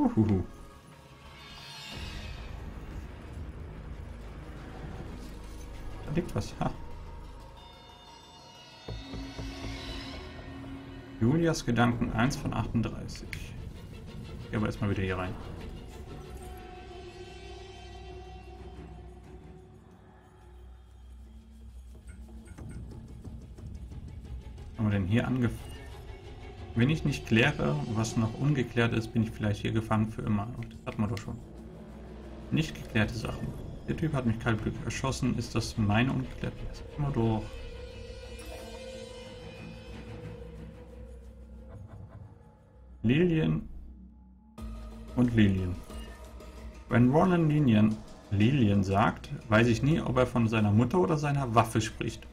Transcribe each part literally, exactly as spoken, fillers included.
Uhuhu. Da liegt was, ha. Julias Gedanken eins von achtunddreißig. Ich gehe aber erstmal wieder hier rein. Haben wir denn hier angefangen? Wenn ich nicht kläre, was noch ungeklärt ist, bin ich vielleicht hier gefangen für immer. Und das hatten wir doch schon. Nicht geklärte Sachen. Der Typ hat mich kaltblütig erschossen. Ist das meine ungeklärte? Das hatten wir doch. Lillian und Lillian. Wenn Ronan Lillian, Lillian sagt, weiß ich nie, ob er von seiner Mutter oder seiner Waffe spricht.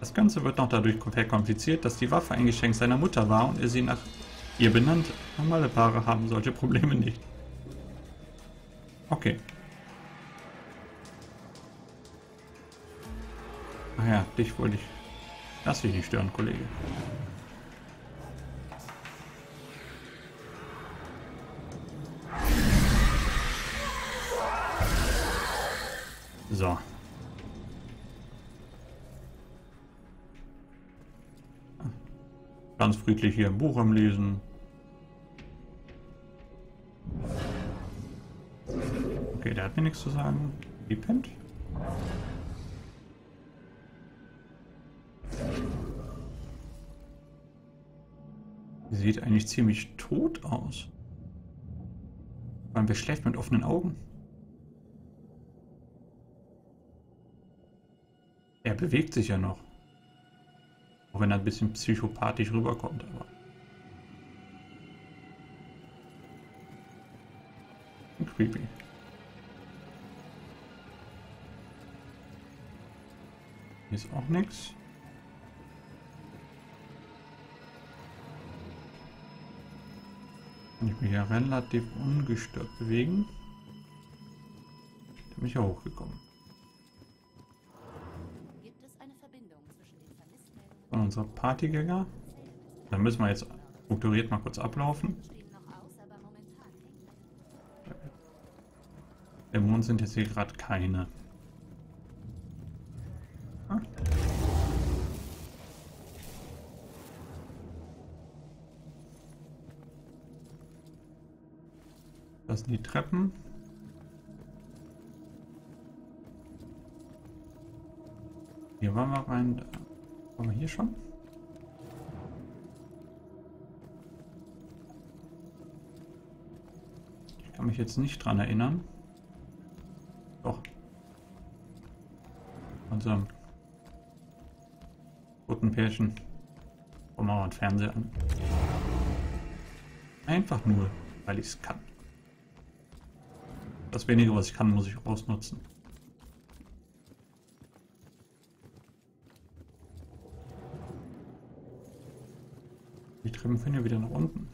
Das Ganze wird noch dadurch verkompliziert, dass die Waffe ein Geschenk seiner Mutter war und er sie nach ihr benannt. Normale Paare haben solche Probleme nicht. Okay. Ach ja, dich wollte ich... Lass dich nicht stören, Kollege. So. Ganz friedlich hier ein Buch am Lesen. Okay, der hat mir nichts zu sagen. Wie pennt? Sieht eigentlich ziemlich tot aus. Man schläft mit offenen Augen. Er bewegt sich ja noch. Auch wenn er ein bisschen psychopathisch rüberkommt, aber. Creepy. Hier ist auch nichts. Kann ich mich ja relativ ungestört bewegen. Da bin ich ja hochgekommen. Unser Partygänger. Dann müssen wir jetzt strukturiert mal kurz ablaufen. Im Mond sind jetzt hier gerade keine. Ah. Das sind die Treppen. Hier waren wir rein. Waren wir hier schon? Ich kann mich jetzt nicht dran erinnern. Doch. Unserem roten Pärchen. Gucken wir mal den Fernseher an. Einfach nur, weil ich es kann. Das wenige, was ich kann, muss ich ausnutzen. Die Treppen führen ja wieder nach unten.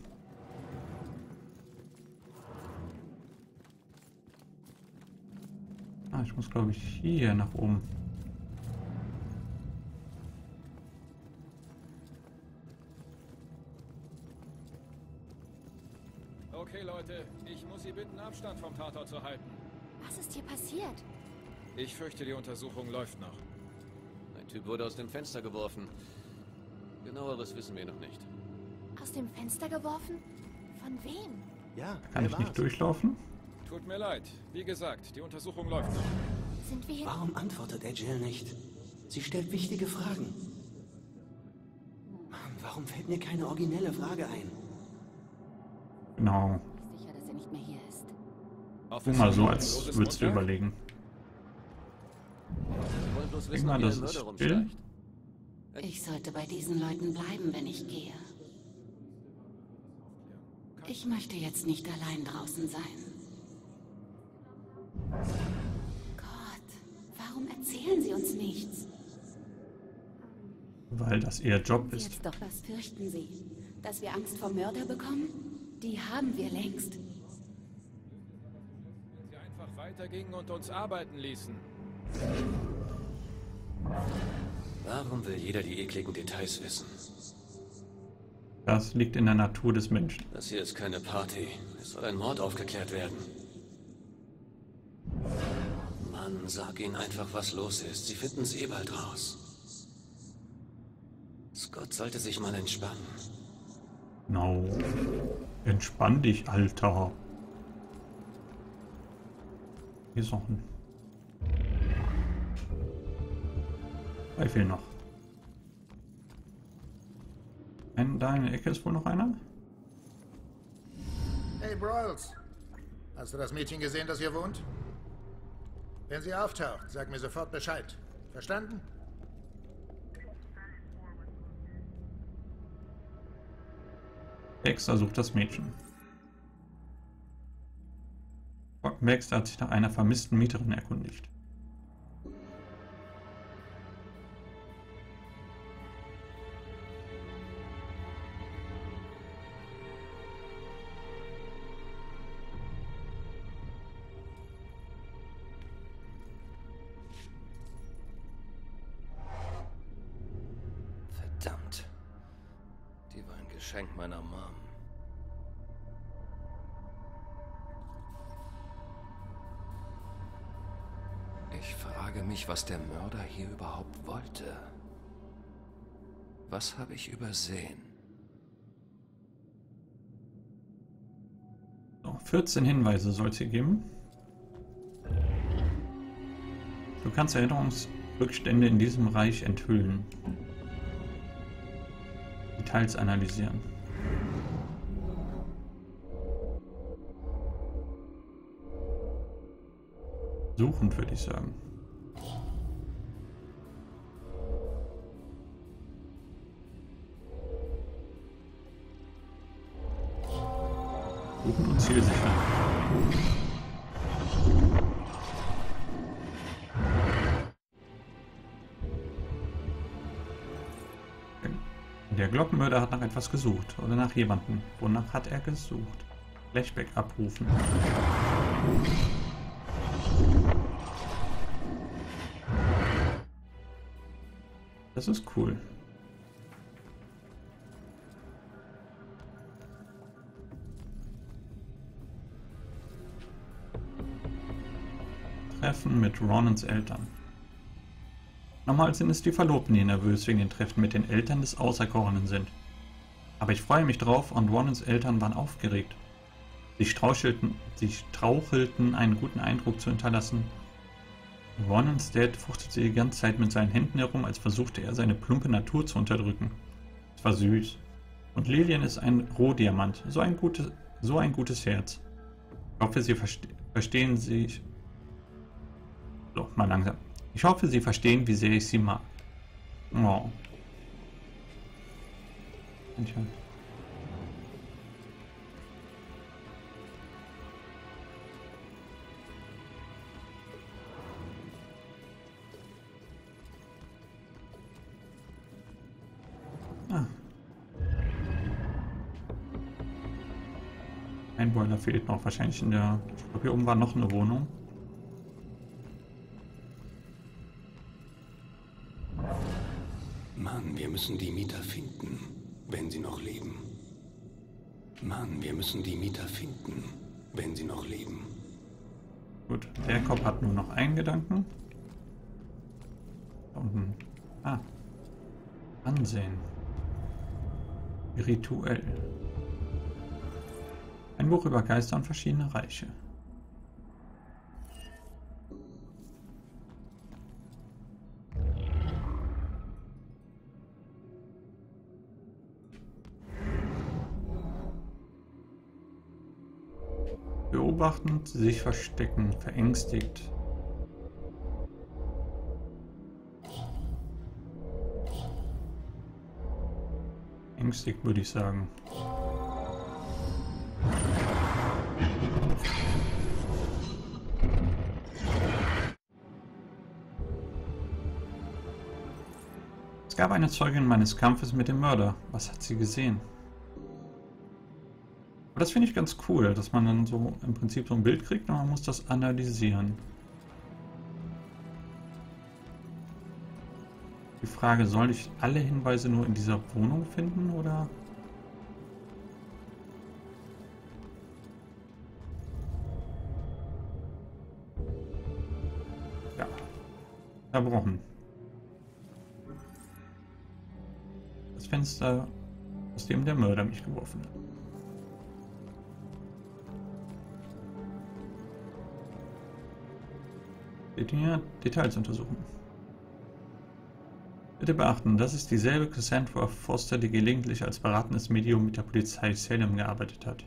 Ah, ich muss glaube ich hier nach oben. Okay Leute, ich muss Sie bitten, Abstand vom Tatort zu halten. Was ist hier passiert? Ich fürchte, die Untersuchung läuft noch. Ein Typ wurde aus dem Fenster geworfen. Genaueres wissen wir noch nicht. Aus dem Fenster geworfen? Von wem? Ja, kann ich nicht durchlaufen? Tut mir leid. Wie gesagt, die Untersuchung läuft noch. Sind wir hier? Warum antwortet er Jill nicht? Sie stellt wichtige Fragen. Mann, warum fällt mir keine originelle Frage ein? Genau. Ich bin sicher, dass er nicht mehr hier ist. Guck mal so, als würdest du überlegen. Denk mal, das ist still. Ich sollte bei diesen Leuten bleiben, wenn ich gehe. Ich möchte jetzt nicht allein draußen sein. Gott, warum erzählen Sie uns nichts? Weil das Ihr Job ist. Jetzt doch, was fürchten Sie? Dass wir Angst vor Mörder bekommen? Die haben wir längst. Wenn Sie einfach weitergingen und uns arbeiten ließen. Warum will jeder die ekligen Details wissen? Das liegt in der Natur des Menschen. Das hier ist keine Party. Es soll ein Mord aufgeklärt werden. Mann, sag ihnen einfach, was los ist. Sie finden es eh bald raus. Scott sollte sich mal entspannen. No. Entspann dich, Alter. Hier ist noch ein... Zwei fehlen noch. Ein, da in der Ecke ist wohl noch einer. Hey, Broyles. Hast du das Mädchen gesehen, das hier wohnt? Wenn sie auftaucht, sag mir sofort Bescheid. Verstanden? Baxter sucht das Mädchen. Baxter hat sich nach einer vermissten Mieterin erkundigt. Verdammt. Die war ein Geschenk meiner Mom. Ich frage mich, was der Mörder hier überhaupt wollte. Was habe ich übersehen? So, vierzehn Hinweise soll es hier geben. Du kannst Erinnerungsrückstände in diesem Reich enthüllen. Details analysieren. Suchend, würde ich sagen. Suchend und zielsicher. Der Glockenmörder hat nach etwas gesucht oder nach jemandem. Wonach hat er gesucht? Flashback abrufen. Das ist cool. Treffen mit Ronans Eltern. Nochmal sind es die Verlobten, die nervös wegen den Treffen mit den Eltern des Auserkorenen sind. Aber ich freue mich drauf, und Ronans Eltern waren aufgeregt. Sie strauchelten, sie strauchelten, einen guten Eindruck zu hinterlassen. Ronans Dad fuchtelte die ganze Zeit mit seinen Händen herum, als versuchte er, seine plumpe Natur zu unterdrücken. Es war süß. Und Lillian ist ein Rohdiamant, so ein gutes, so ein gutes Herz. Ich hoffe, sie verste verstehen sich... So, mal langsam. Ich hoffe, sie verstehen, wie sehr ich sie mag. Wow. Entschuldigung. Ein Boiler fehlt noch, wahrscheinlich in der... Ich glaube, hier oben war noch eine Wohnung. Mann, wir müssen die Mieter finden, wenn sie noch leben. Mann, wir müssen die Mieter finden, wenn sie noch leben. Gut, der Kopf hat nur noch einen Gedanken. Da unten. Ah. Ansehen. Rituell. Ein Buch über Geister und verschiedene Reiche. Beobachtend, sich verstecken, verängstigt. Verängstigt, würde ich sagen. Es gab eine Zeugin meines Kampfes mit dem Mörder. Was hat sie gesehen? Aber das finde ich ganz cool, dass man dann so im Prinzip so ein Bild kriegt und man muss das analysieren. Die Frage, soll ich alle Hinweise nur in dieser Wohnung finden oder Verbrochen. Das Fenster, aus dem der Mörder mich geworfen hat. Details untersuchen. Bitte beachten, das ist dieselbe Cassandra Foster, die gelegentlich als beratendes Medium mit der Polizei Salem gearbeitet hat.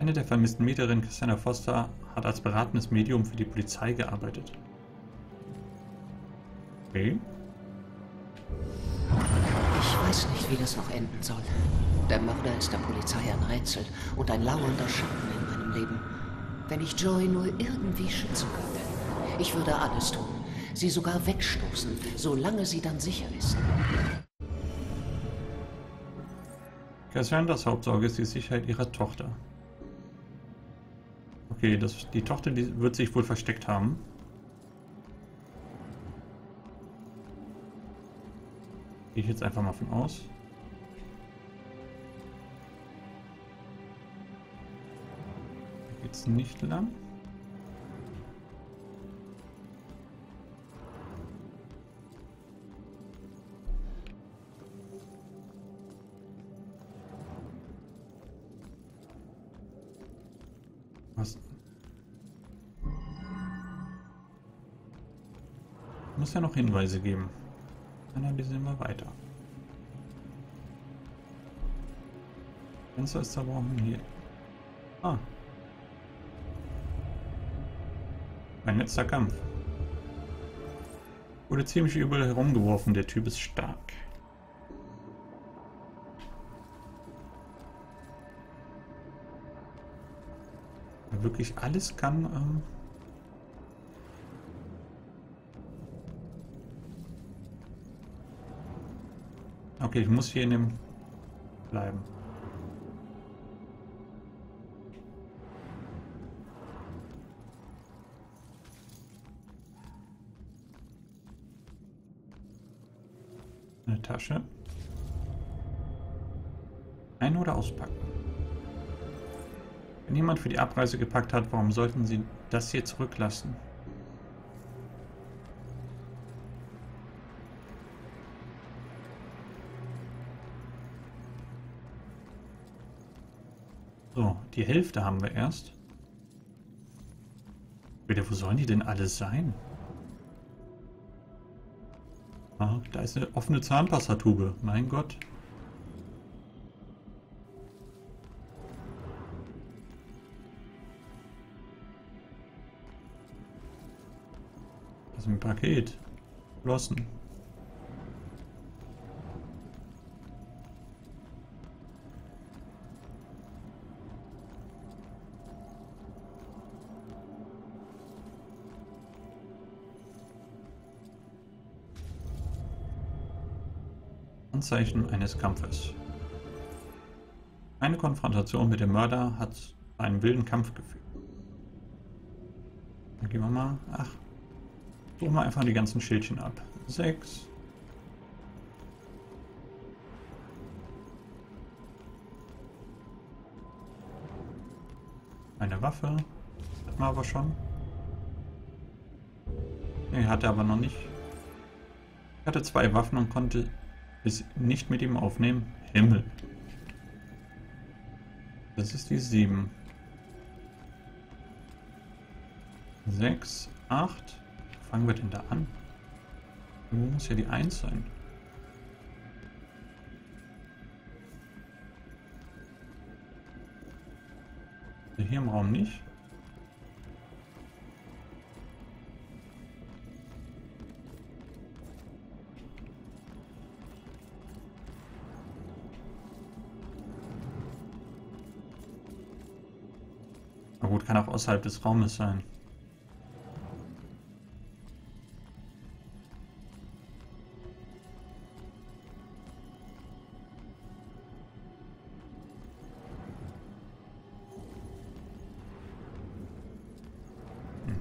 Eine der vermissten Mieterinnen, Cassandra Foster, hat als beratendes Medium für die Polizei gearbeitet. Okay. Ich weiß nicht, wie das noch enden soll. Der Mörder ist der Polizei ein Rätsel und ein lauernder Schatten in meinem Leben. Wenn ich Joy nur irgendwie schützen könnte, ich würde alles tun. Sie sogar wegstoßen, solange sie dann sicher ist. Cassandras Hauptsorge ist die Sicherheit ihrer Tochter. Okay, das, die Tochter die wird sich wohl versteckt haben. Gehe ich jetzt einfach mal von aus. Geht's nicht lang. Was? Muss ja noch Hinweise geben. Dann analysieren wir weiter. Fenster ist zerbrochen hier. Ah. Mein letzter Kampf. Wurde ziemlich übel herumgeworfen, der Typ ist stark. Wer wirklich alles kann, ähm okay, ich muss hier in dem bleiben. Tasche. Ein- oder auspacken. Wenn jemand für die Abreise gepackt hat, warum sollten Sie das hier zurücklassen? So, die Hälfte haben wir erst. Bitte, wo sollen die denn alle sein? Ah, da ist eine offene Zahnpastatube. Mein Gott. Das ist ein Paket. Flossen. Anzeichen eines Kampfes. Eine Konfrontation mit dem Mörder hat zu einem wilden Kampf geführt. Dann gehen wir mal. Ach. Suchen wir einfach die ganzen Schildchen ab. Sechs. Eine Waffe. Hat man aber schon. Nee, hatte aber noch nicht. Ich hatte zwei Waffen und konnte ist nicht mit ihm aufnehmen. Himmel. Das ist die sieben. sechs, acht. Fangen wir denn da an? Irgendwo muss ja die eins sein. Also hier im Raum nicht. Kann auch außerhalb des Raumes sein. Hm.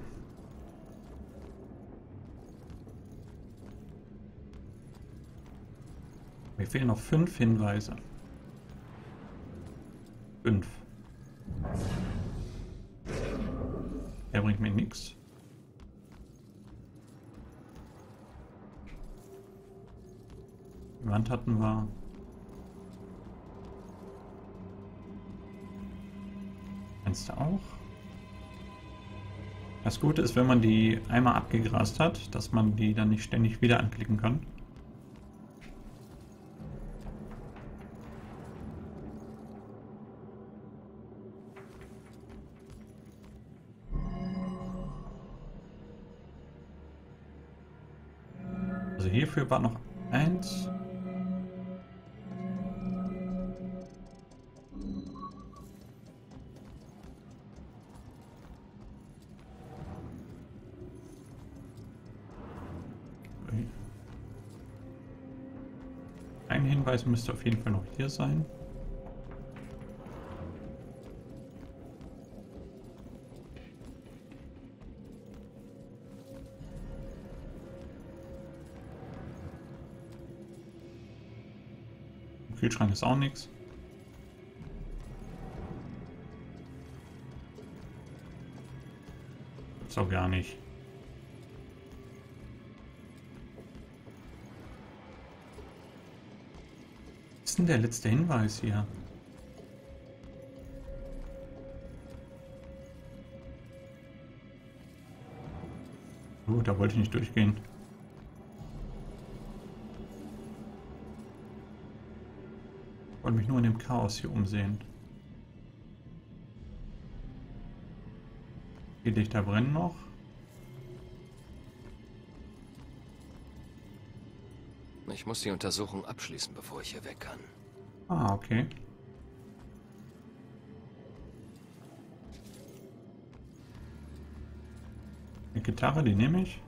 Mir fehlen noch fünf Hinweise. Fünf. Er bringt mir nichts. Wand hatten wir. Fenster auch. Das Gute ist, wenn man die einmal abgegrast hat, dass man die dann nicht ständig wieder anklicken kann. Also hierfür war noch eins. Ein Hinweis müsste auf jeden Fall noch hier sein. Im Kühlschrank ist auch nichts. Gibt's auch gar nicht. Was ist denn der letzte Hinweis hier? Oh, da wollte ich nicht durchgehen. Ich wollte mich nur in dem Chaos hier umsehen. Die Lichter brennen noch. Ich muss die Untersuchung abschließen, bevor ich hier weg kann. Ah, okay. Die Gitarre, die nehme ich.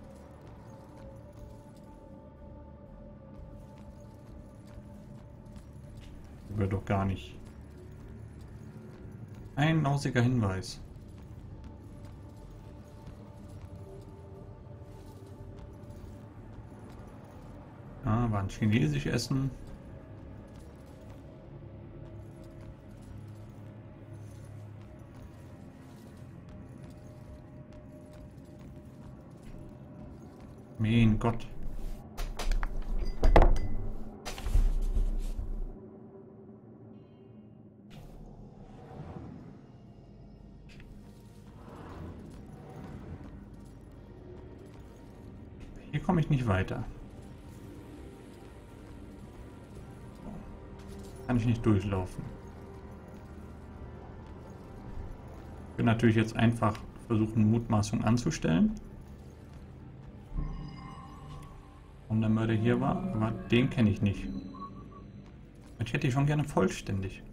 Die wird doch gar nicht. Ein lausiger Hinweis. Ah, war ein chinesisch Essen. Mein Gott. Hier komme ich nicht weiter. Kann ich nicht durchlaufen. Ich will natürlich jetzt einfach versuchen, Mutmaßung anzustellen. Warum der Mörder hier war, aber den kenne ich nicht. Ich hätte die schon gerne vollständig.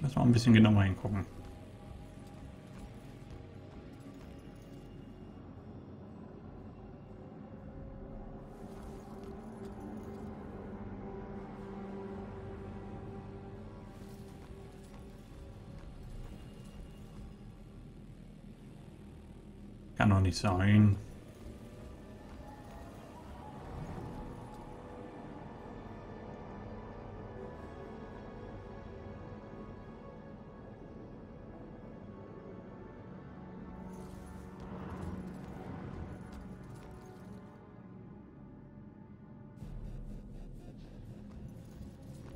Lass mal ein bisschen genauer hingucken. Kann doch nicht sein.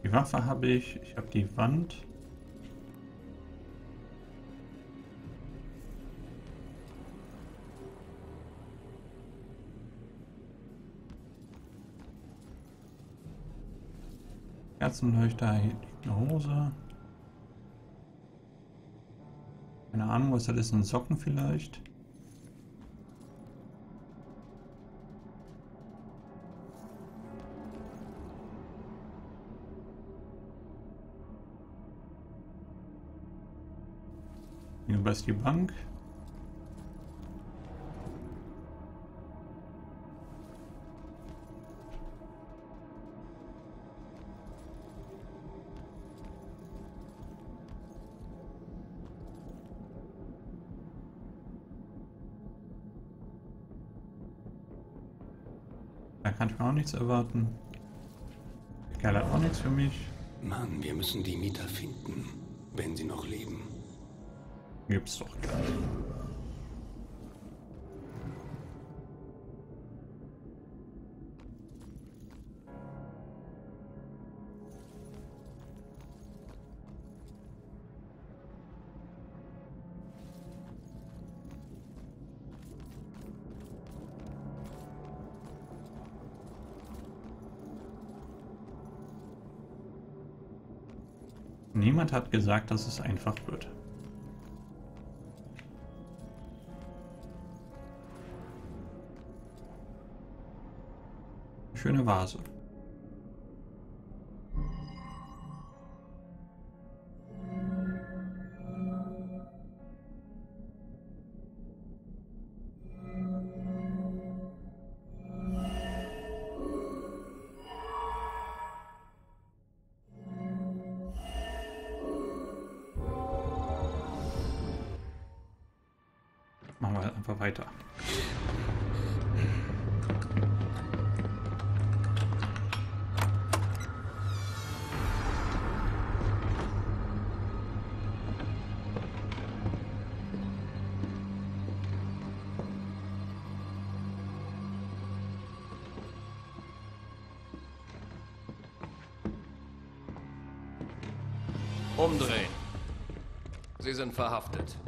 Die Waffe habe ich, ich habe die Wand. Kerzenleuchter, hier liegt eine Hose. Keine Ahnung, was das ist, ein Socken vielleicht. Hier ist die Bank. Da kann ich mir auch nichts erwarten. Der Kerl hat auch nichts für mich. Mann, wir müssen die Mieter finden, wenn sie noch leben. Gibt's doch geil. Niemand hat gesagt, dass es einfach wird. Schöne Vase. Machen wir einfach weiter. Umdrehen. Sie sind verhaftet.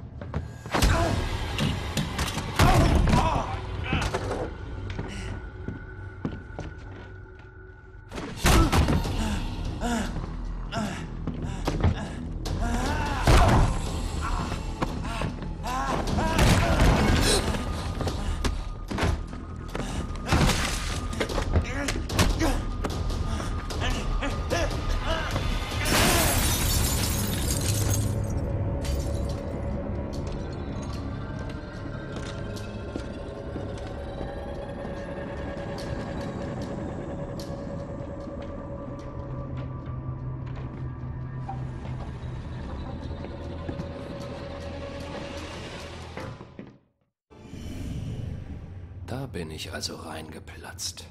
Da bin ich also reingeplatzt.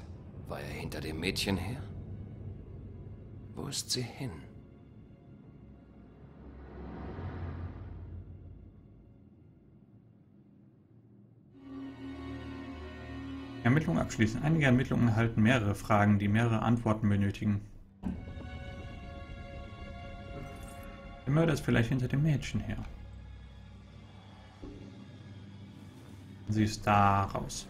War er hinter dem Mädchen her? Wo ist sie hin? Ermittlungen abschließen. Einige Ermittlungen enthalten mehrere Fragen, die mehrere Antworten benötigen. Der Mörder ist vielleicht hinter dem Mädchen her. Sie ist da raus.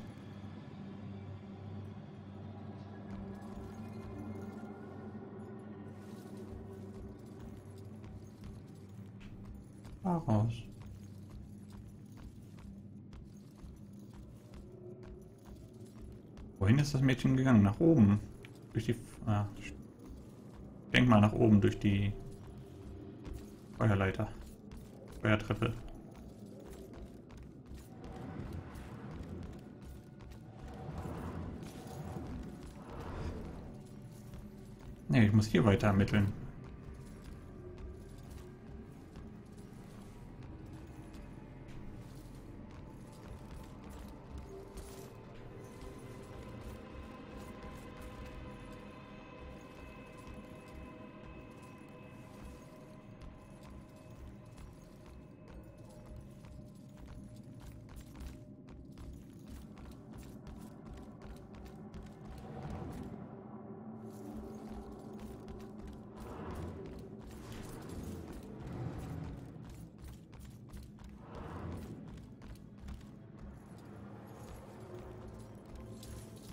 Raus. Wohin ist das Mädchen gegangen? Nach oben. Durch die. Ah, ich denk mal nach oben durch die Feuerleiter. Feuertreppe. Ne, ich muss hier weiter ermitteln.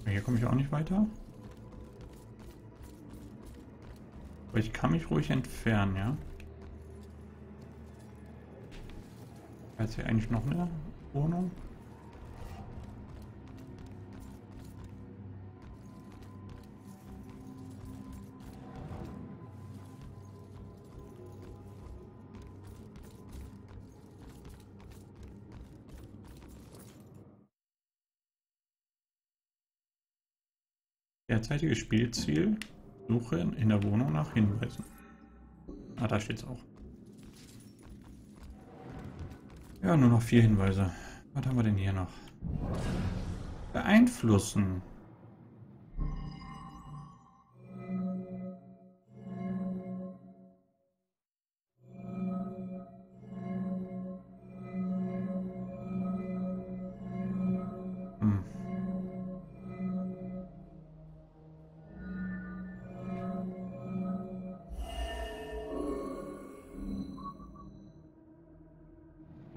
Hier komme ich auch nicht weiter. Aber ich kann mich ruhig entfernen, ja. Hat hier eigentlich noch eine Wohnung? Derzeitiges Spielziel, Suche in der Wohnung nach Hinweisen. Ah, da steht's auch. Ja, nur noch vier Hinweise. Was haben wir denn hier noch? Beeinflussen.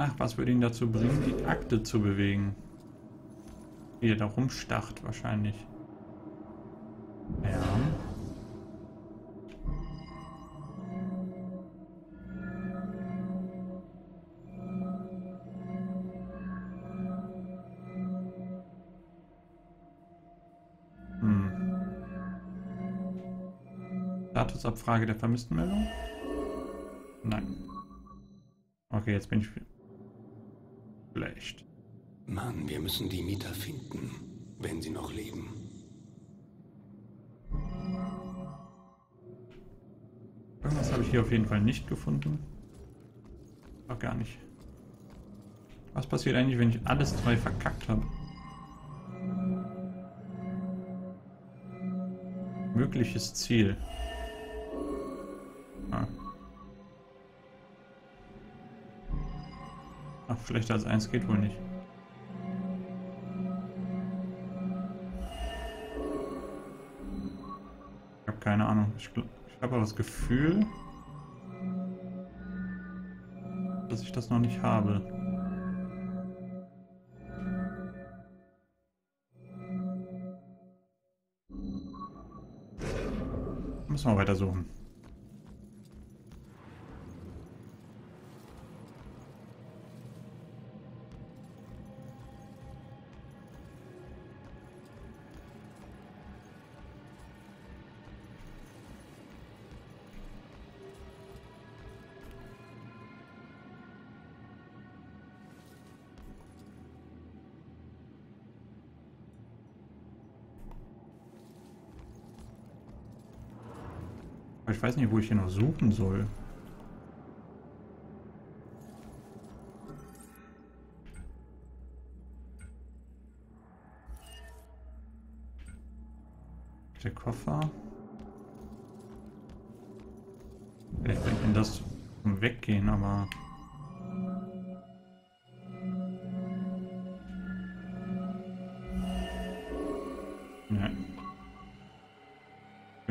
Ach, was würde ihn dazu bringen, die Akte zu bewegen? Wie er da rumstacht wahrscheinlich. Ja. Hm. Statusabfrage der Vermisstenmeldung? Nein. Okay, jetzt bin ich schlecht. Mann, wir müssen die Mieter finden, wenn sie noch leben. Irgendwas habe ich hier auf jeden Fall nicht gefunden. Auch gar nicht. Was passiert eigentlich, wenn ich alles drei verkackt habe? Mögliches Ziel. Ah. Ach, schlechter als eins geht wohl nicht. Ich habe keine Ahnung. Ich, ich habe aber das Gefühl, dass ich das noch nicht habe. Müssen wir weiter suchen. Ich weiß nicht, wo ich hier noch suchen soll. Der Koffer. Vielleicht bringt mir das zum Weggehen, aber...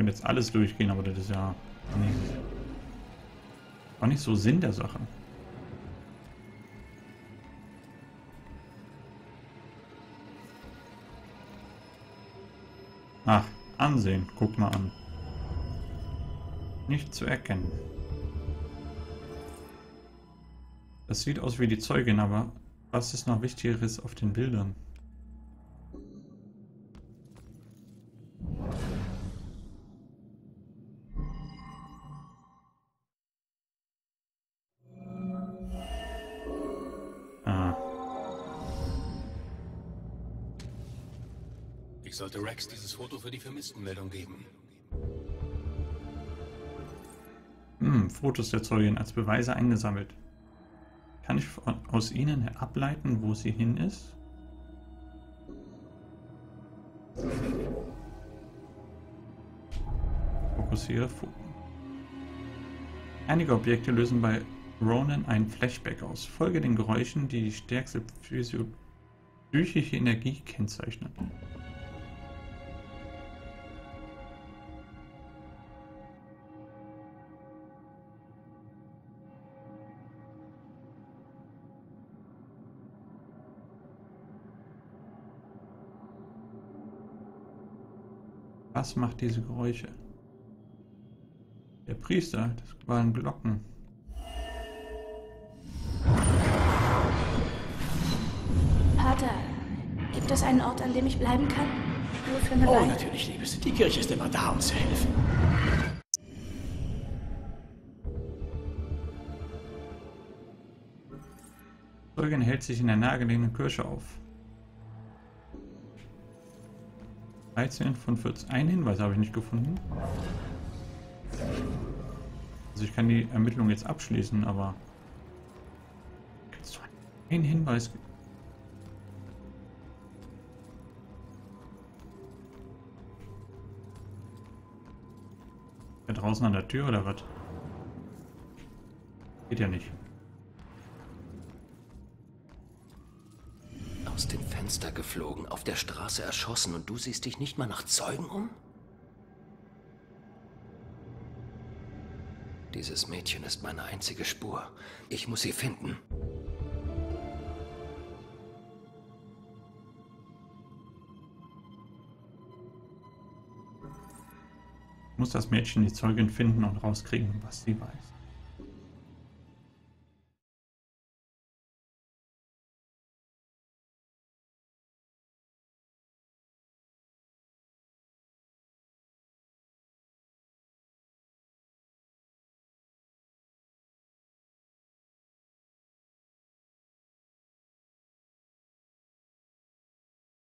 jetzt alles durchgehen, aber das ist ja nicht, auch nicht so Sinn der Sache. Ach, ansehen, guck mal an. Nicht zu erkennen. Das sieht aus wie die Zeugin, aber was ist noch Wichtigeres auf den Bildern? Sollte Rex dieses Foto für die Vermisstenmeldung geben? Hm, Fotos der Zeugin als Beweise eingesammelt. Kann ich von, aus ihnen ableiten, wo sie hin ist? Fokussiere Foto. Einige Objekte lösen bei Ronan einen Flashback aus. Folge den Geräuschen, die die stärkste psychische Energie kennzeichnen. Was macht diese Geräusche? Der Priester, das waren Glocken. Pater, gibt es einen Ort, an dem ich bleiben kann? Nur für eine Weile? Oh, natürlich, Liebes. Die Kirche ist immer da, um zu helfen. Die Zeugin hält sich in der nahegelegenen Kirche auf. dreizehn von vierzehn. Einen Hinweis habe ich nicht gefunden. Also ich kann die Ermittlung jetzt abschließen, aber... Kannst du einen Hinweis geben? Da draußen an der Tür oder was? Geht ja nicht. Aus dem Fenster geflogen, auf der Straße erschossen und du siehst dich nicht mal nach Zeugen um? Dieses Mädchen ist meine einzige Spur. Ich muss sie finden. muss das Mädchen die Zeugin finden und rauskriegen, was sie weiß.